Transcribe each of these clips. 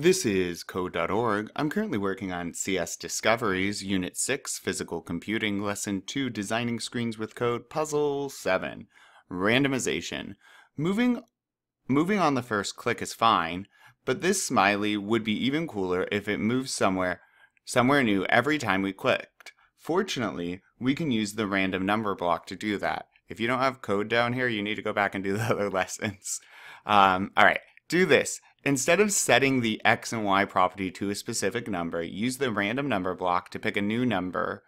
This is Code.org. I'm currently working on CS Discoveries, Unit 6, Physical Computing, Lesson 2, Designing Screens with Code, Puzzle 7, Randomization. Moving on the first click is fine, but this smiley would be even cooler if it moved somewhere new every time we clicked. Fortunately, we can use the random number block to do that. If you don't have code down here, you need to go back and do the other lessons. All right, do this. Instead of setting the x and y property to a specific number, use the random number block to pick a new number,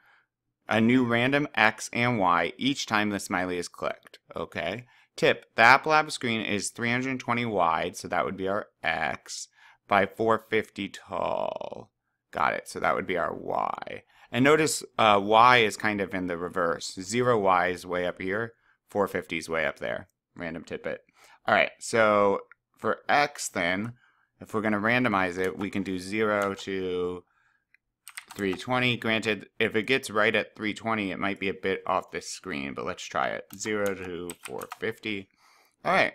a new random x and y each time the smiley is clicked, okay? Tip, the App Lab screen is 320 wide, so that would be our x, by 450 tall. Got it, so that would be our y. And notice y is kind of in the reverse. 0y is way up here, 450 is way up there. Random tidbit. All right, so for x then, if we're going to randomize it, we can do 0 to 320. Granted, if it gets right at 320, it might be a bit off this screen, but let's try it. 0 to 450. All right.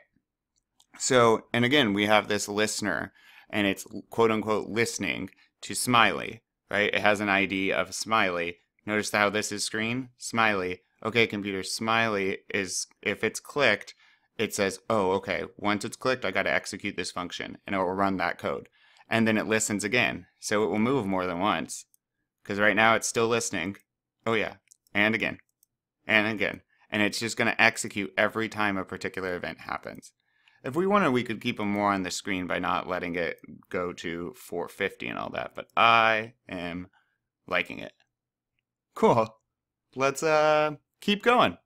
So, and again, we have this listener, and it's quote-unquote listening to smiley, right? It has an ID of smiley. Notice how this is screen? Smiley. Okay, computer, smiley is, if it's clicked, it says, oh, okay, once it's clicked, I got to execute this function, and it will run that code. And then it listens again, so it will move more than once, because right now it's still listening. Oh, yeah, and again, and again. And it's just going to execute every time a particular event happens. If we wanted, we could keep them more on the screen by not letting it go to 450 and all that, but I am liking it. Cool. Let's keep going.